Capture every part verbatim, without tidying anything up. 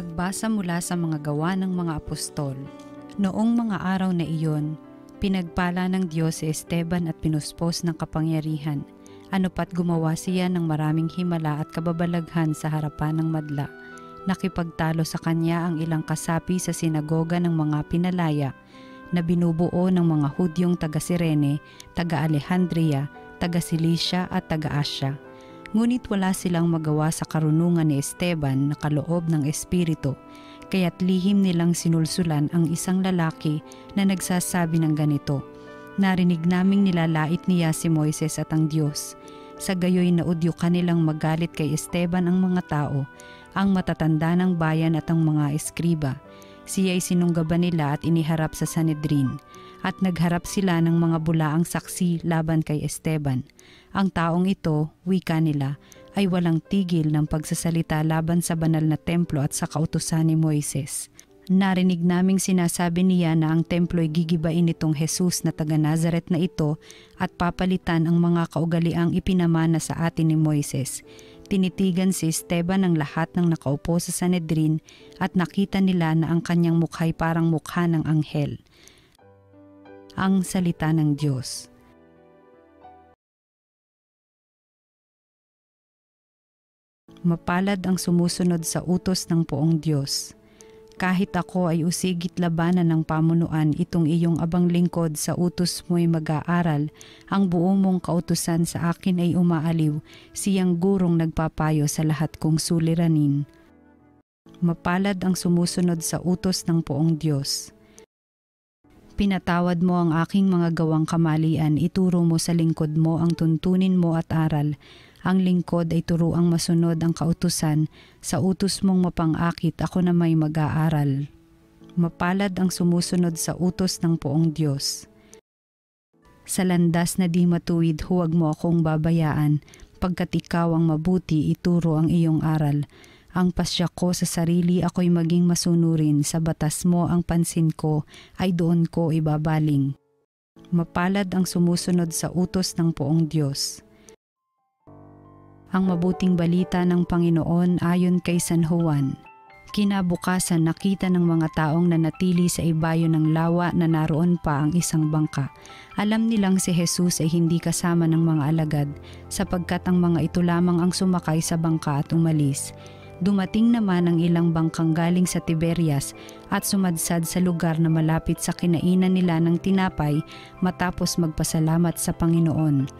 Pagbasa mula sa mga gawa ng mga apostol. Noong mga araw na iyon, pinagpala ng Diyos si Esteban at pinuspos ng kapangyarihan, anupat gumawa siya ng maraming himala at kababalaghan sa harapan ng madla. Nakipagtalo sa kanya ang ilang kasapi sa sinagoga ng mga pinalaya na binubuo ng mga Hudyong taga Sirene, taga Alejandria, taga Cilicia at taga Asya. Ngunit wala silang magawa sa karunungan ni Esteban na kaloob ng Espiritu, kaya't lihim nilang sinulsulan ang isang lalaki na nagsasabi ng ganito, "Narinig naming nilalait niya si Moises at ang Diyos." Sa gayoy na udyukan nilang magalit kay Esteban ang mga tao, ang matatanda ng bayan at ang mga eskriba. Siya'y sinunggaban nila at iniharap sa Sanhedrin, at nagharap sila ng mga bulaang saksi laban kay Esteban. Ang taong ito, wika nila, ay walang tigil ng pagsasalita laban sa banal na templo at sa kautusan ni Moises. Narinig naming sinasabi niya na ang templo'y gigibain nitong Jesus na taga Nazaret na ito at papalitan ang mga kaugaliang ipinamana sa atin ni Moises. Tinitigan si Esteban ng lahat ng nakaupo sa Sanhedrin at nakita nila na ang kanyang mukha'y parang mukha ng anghel. Ang Salita ng Diyos. Mapalad ang sumusunod sa utos ng Poong Diyos. Kahit ako ay usigit labanan ng pamunuan, itong iyong abang lingkod sa utos mo'y mag-aaral, ang buo mong kautusan sa akin ay umaaliw, siyang gurong nagpapayo sa lahat kong suliranin. Mapalad ang sumusunod sa utos ng Poong Diyos. Pinatawad mo ang aking mga gawang kamalian, ituro mo sa lingkod mo ang tuntunin mo at aral. Ang lingkod ay turuang masunod ang kautusan, sa utos mong mapangakit ako na may mag-aaral. Mapalad ang sumusunod sa utos ng Poong Diyos. Sa landas na di matuwid, huwag mo akong babayaan, pagkat ikaw ang mabuti, ituro ang iyong aral. Ang pasya ko sa sarili, ako'y maging masunurin, sa batas mo ang pansin ko, ay doon ko ibabaling. Mapalad ang sumusunod sa utos ng Poong Diyos. Ang mabuting balita ng Panginoon ayon kay San Juan. Kinabukasan nakita ng mga taong nanatili sa ibayo ng lawa na naroon pa ang isang bangka. Alam nilang si Jesus ay hindi kasama ng mga alagad, sapagkat ang mga ito lamang ang sumakay sa bangka at umalis. Dumating naman ang ilang bangkang galing sa Tiberias at sumadsad sa lugar na malapit sa kinainan nila ng tinapay matapos magpasalamat sa Panginoon.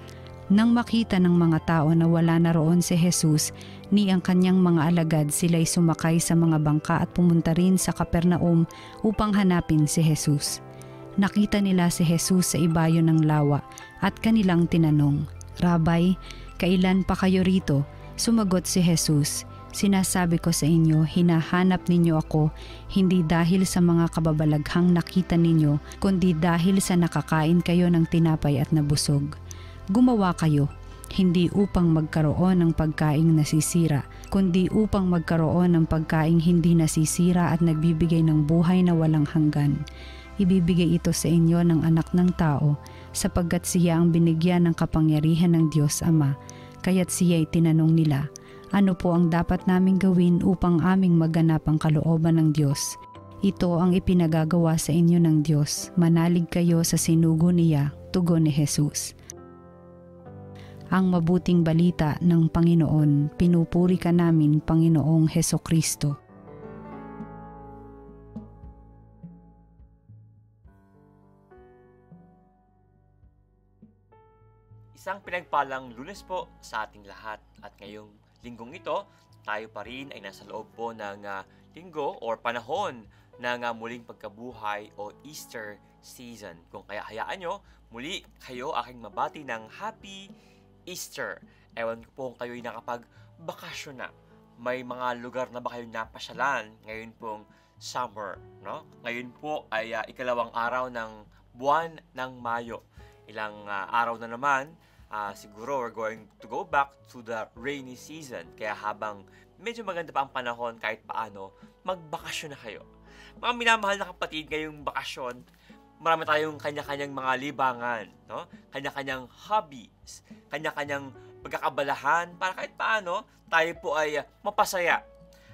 Nang makita ng mga tao na wala na roon si Jesus, ni ang kanyang mga alagad, sila'y sumakay sa mga bangka at pumunta rin sa Kapernaum upang hanapin si Jesus. Nakita nila si Jesus sa ibayo ng lawa at kanilang tinanong, "Rabay, kailan pa kayo rito?" Sumagot si Jesus, "Sinasabi ko sa inyo, hinahanap ninyo ako, hindi dahil sa mga kababalaghang nakita ninyo, kundi dahil sa nakakain kayo ng tinapay at nabusog. Gumawa kayo, hindi upang magkaroon ng pagkaing nasisira, kundi upang magkaroon ng pagkaing hindi nasisira at nagbibigay ng buhay na walang hanggan. Ibibigay ito sa inyo ng anak ng tao, sapagkat siya ang binigyan ng kapangyarihan ng Diyos Ama." Kaya't siya'y tinanong nila, "Ano po ang dapat naming gawin upang aming maganap ang kalooban ng Diyos?" "Ito ang ipinagagawa sa inyo ng Diyos, manalig kayo sa sinugo niya," tugon ni Jesus. Ang mabuting balita ng Panginoon, pinupuri ka namin, Panginoong Hesukristo. Isang pinagpalang Lunes po sa ating lahat at ngayong linggong ito, tayo pa rin ay nasa loob po ng uh, linggo o panahon ng uh, muling pagkabuhay o Easter season. Kung kaya hayaan nyo, muli kayo aking mabati ng Happy Easter. Ewan ko po kung kayo'y nakapag-bakasyon na. May mga lugar na ba kayong napasyalan ngayon pong summer, no? Ngayon po ay uh, ikalawang araw ng buwan ng Mayo. Ilang uh, araw na naman, uh, siguro we're going to go back to the rainy season. Kaya habang medyo maganda pa ang panahon kahit paano, magbakasyon na kayo. Mga minamahal na kapatid, ngayong bakasyon, marami tayong kanya-kanyang mga libangan, no? Kanya-kanyang hobbies, kanya-kanyang pagkakabalahan para kahit paano tayo po ay mapasaya.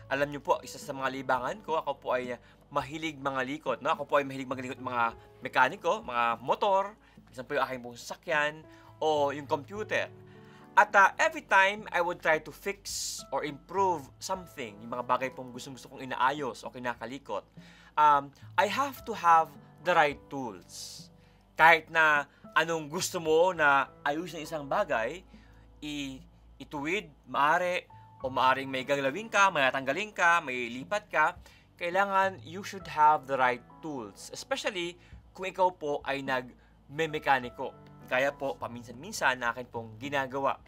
Alam niyo po, isa sa mga libangan ko, ako po ay mahilig mga likot. No? Ako po ay mahilig maglikot mga mekaniko, mga motor, minsan po yung aking pong sasakyan, o yung computer. At uh, every time, I would try to fix or improve something, yung mga bagay pong gusto-gusto kong inaayos o kinakalikot. Um, I have to have the right tools. Kahit na anong gusto mo na ayusin ng isang bagay, ituwid, maaari, o maaaring may gagalawin ka, may natanggalin ka, may lipat ka, kailangan you should have the right tools. Especially kung ikaw po ay nagme-mekaniko. Kaya po, paminsan-minsan na akin pong ginagawa.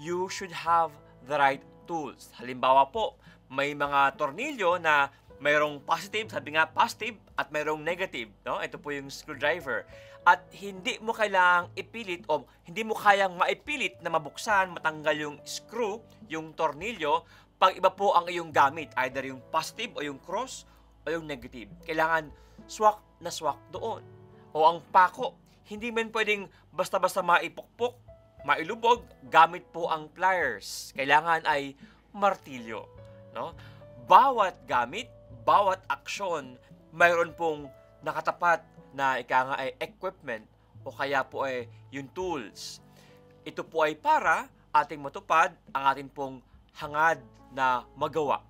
You should have the right tools. Halimbawa po, may mga tornilyo na mayroong positive, sabi nga positive, at mayroong negative. No? Ito po yung screwdriver. At hindi mo kailangang ipilit o hindi mo kayang maipilit na mabuksan, matanggal yung screw, yung tornilyo, pag iba po ang iyong gamit. Either yung positive o yung cross o yung negative. Kailangan swak na swak doon. O ang pako, hindi man pwedeng basta-basta maipukpok, mailubog, gamit po ang pliers. Kailangan ay martilyo. No? Bawat gamit, bawat aksyon, mayroon pong nakatapat na ika nga ay equipment o kaya po ay yung tools. Ito po ay para ating matupad ang ating pong hangad na magawa.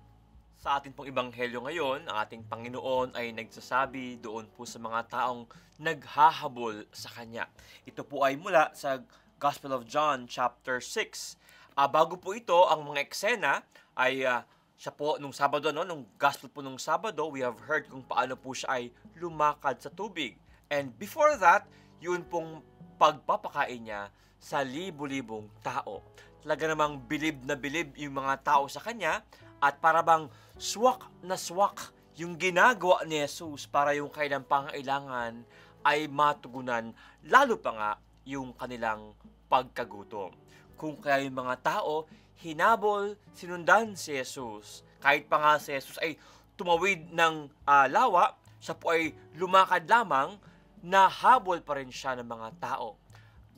Sa ating pong ebanghelyo ngayon, ang ating Panginoon ay nagsasabi doon po sa mga taong naghahabol sa Kanya. Ito po ay mula sa Gospel of John chapter six. Uh, bago po ito, ang mga eksena ay... Uh, Siya po, nung Sabado, no, nung gospel po nung Sabado, we have heard kung paano po siya ay lumakad sa tubig. And before that, yun pong pagpapakain niya sa libu-libong tao. Talaga namang bilib na bilib yung mga tao sa kanya at para bang swak na swak yung ginagawa ni Jesus para yung kailang pangailangan ay matugunan, lalo pa nga yung kanilang pagkagutom. Kung kaya yung mga tao, hinabol, sinundan si Jesus. Kahit pa nga si Jesus ay tumawid ng uh, lawa, siya po ay lumakad lamang, nahabol pa rin siya ng mga tao.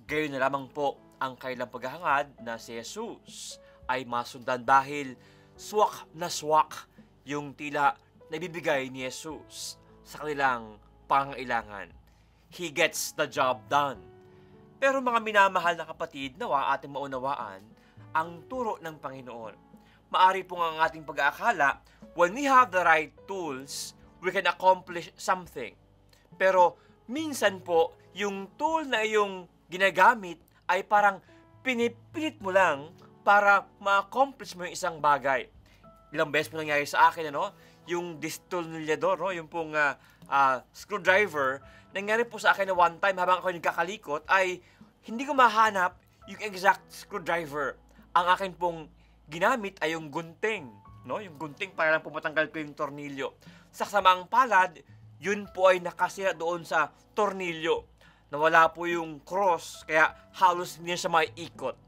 Gayon na lamang po ang kailang paghahangad na si Jesus ay masundan dahil swak na swak yung tila na ibibigay ni Jesus sa kanilang pangailangan. He gets the job done. Pero mga minamahal na kapatid, nawa ating maunawaan ang turo ng Panginoon. Maari po nga ang ating pag-aakala, when we have the right tools, we can accomplish something. Pero minsan po, yung tool na iyong ginagamit ay parang pinipilit mo lang para ma-accomplish mo yung isang bagay. Ilang beses po nangyari sa akin, ano? Yung destornillador, no? Yung pong uh, uh, screwdriver, nangyari po sa akin na one time habang ako nagkakalikot ay hindi ko mahanap yung exact screwdriver. Ang akin pong ginamit ay yung gunting, no? Yung gunting para lang po matanggal ko yung tornilyo. Sa kasamaang palad, yun po ay nakasira doon sa tornilyo. Nawala po yung cross kaya halos hindi siya maiikot.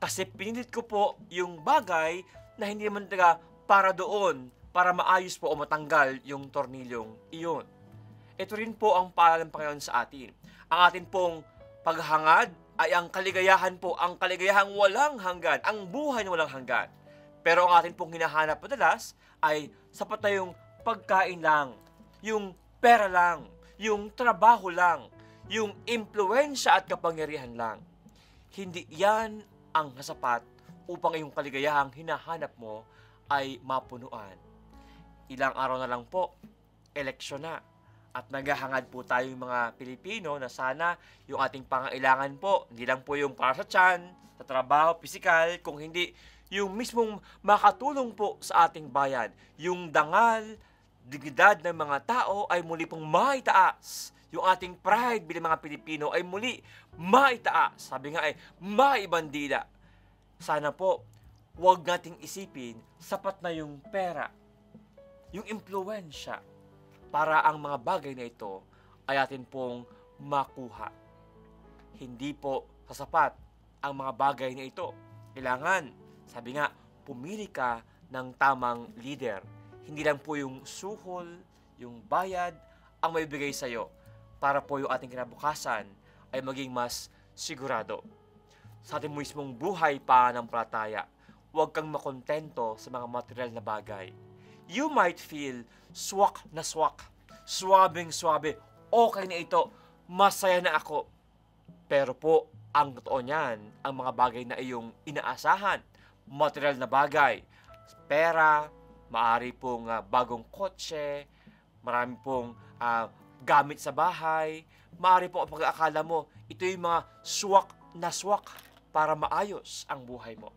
Kasi pinilit ko po yung bagay na hindi naman talaga para doon para maayos po o matanggal yung tornilyong iyon. Ito rin po ang paalala ng Panginoon sa atin. Ang atin pong paghangad ay ang kaligayahan po, ang kaligayahang walang hanggan, ang buhay na walang hanggan. Pero ang atin pong hinahanap madalas ay sapat na yung pagkain lang, yung pera lang, yung trabaho lang, yung impluensya at kapangyarihan lang. Hindi yan ang sapat upang yung kaligayahang hinahanap mo ay mapunuan. Ilang araw na lang po, eleksyon na. At naghahangad po tayo yung mga Pilipino na sana yung ating pangailangan po, hindi lang po yung para sa tiyan, sa trabaho, pisikal, kung hindi yung mismong makatulong po sa ating bayan. Yung dangal, dignidad ng mga tao ay muli pong maitaas. Yung ating pride bilang mga Pilipino ay muli maitaas. Sabi nga ay maibandila. Sana po, huwag nating isipin, sapat na yung pera, yung impluensya, para ang mga bagay na ito ay atin pong makuha. Hindi po sasapat ang mga bagay na ito. Kailangan, sabi nga, pumili ka ng tamang leader. Hindi lang po yung suhol, yung bayad, ang maibigay sa iyo para po yung ating kinabukasan ay maging mas sigurado. Sa ating mismong buhay pa ng palataya, huwag kang makontento sa mga material na bagay. you might feel swak na swak, swabing swabe, okay na ito, masaya na ako. Pero po, ang totoo niyan, ang mga bagay na iyong inaasahan, material na bagay, pera, maari pong uh, bagong kotse, marami pong uh, gamit sa bahay, maari pong pag-aakala mo, ito yung mga swak na swak para maayos ang buhay mo.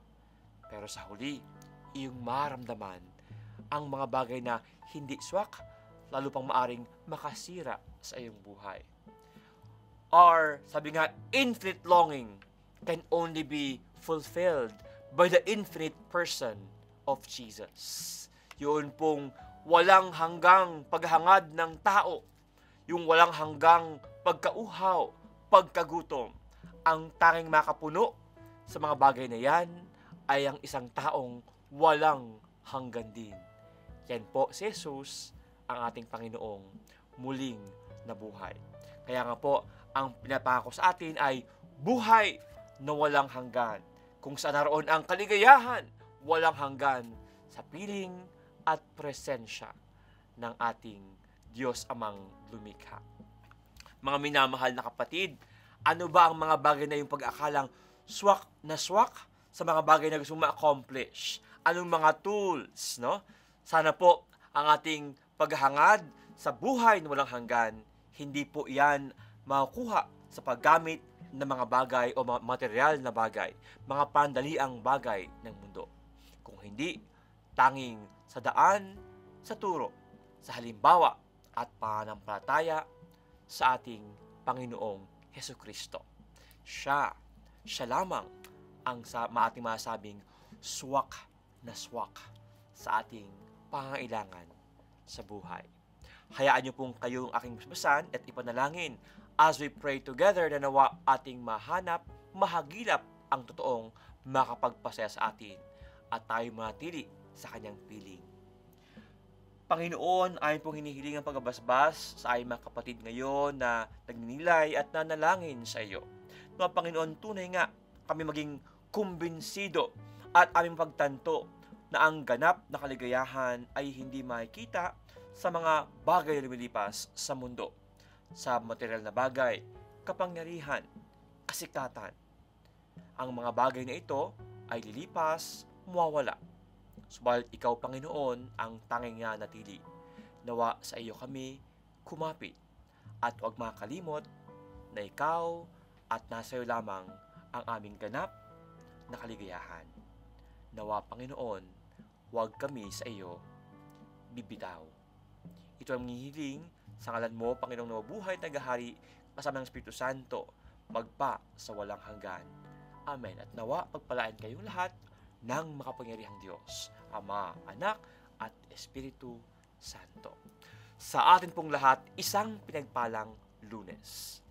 Pero sa huli, iyong maramdaman ang mga bagay na hindi swak, lalo pang maaring makasira sa iyong buhay. Or, sabi nga, infinite longing can only be fulfilled by the infinite person of Jesus. Yun pong walang hanggang paghangad ng tao, yung walang hanggang pagkauhaw, pagkagutom. Ang tanging makapuno sa mga bagay na yan ay ang isang taong walang hanggan din. Yan po si Jesus, ang ating Panginoong muling nabuhay. Kaya nga po, ang pinapako sa atin ay buhay na walang hanggan, kung saan naroon ang kaligayahan, walang hanggan sa piling at presensya ng ating Diyos Amang Lumikha. Mga minamahal na kapatid, ano ba ang mga bagay na yung pag-akalang swak na swak sa mga bagay na gusto mong ma-accomplish? Anong mga tools, no? Sana po ang ating paghangad sa buhay na walang hanggan, hindi po iyan makukuha sa paggamit ng mga bagay o mga material na bagay, mga pandaliang bagay ng mundo. Kung hindi, tanging sa daan, sa turo, sa halimbawa at pananampalataya sa ating Panginoong Jesucristo. Siya, siya lamang ang sa, maating masabing swak na swak sa ating pangailangan sa buhay. Hayaan niyo pong kayong aking basbasan at ipanalangin as we pray together na nawa ating mahanap, mahagilap ang totoong makapagpasaya sa atin at tayo manatili sa kanyang piling. Panginoon, ayon pong hinihiling ang pagabasbas sa ay mga kapatid ngayon na nagninilay at nanalangin sa iyo. Mga Panginoon, tunay nga kami maging kumbinsido at aming pagtanto na ang ganap na kaligayahan ay hindi makikita sa mga bagay na lumilipas sa mundo, sa material na bagay, kapangyarihan, kasikatan. Ang mga bagay na ito ay lilipas, mawawala. Subalit ikaw, Panginoon, ang tanging nga natili. Nawa sa iyo kami kumapit. At huwag makalimot na ikaw at nasa iyo lamang ang aming ganap na kaligayahan. Nawa, Panginoon, huwag kami sa iyo bibitaw. Ito ang hihiling sa ngalan mo, Panginoong Nawabuhay, Tagahari, kasama ng Espiritu Santo, magpa sa walang hanggan. Amen. At nawa, pagpalaan kayong lahat ng makapangyarihang Diyos, Ama, Anak, at Espiritu Santo. Sa atin pong lahat, isang pinagpalang Lunes.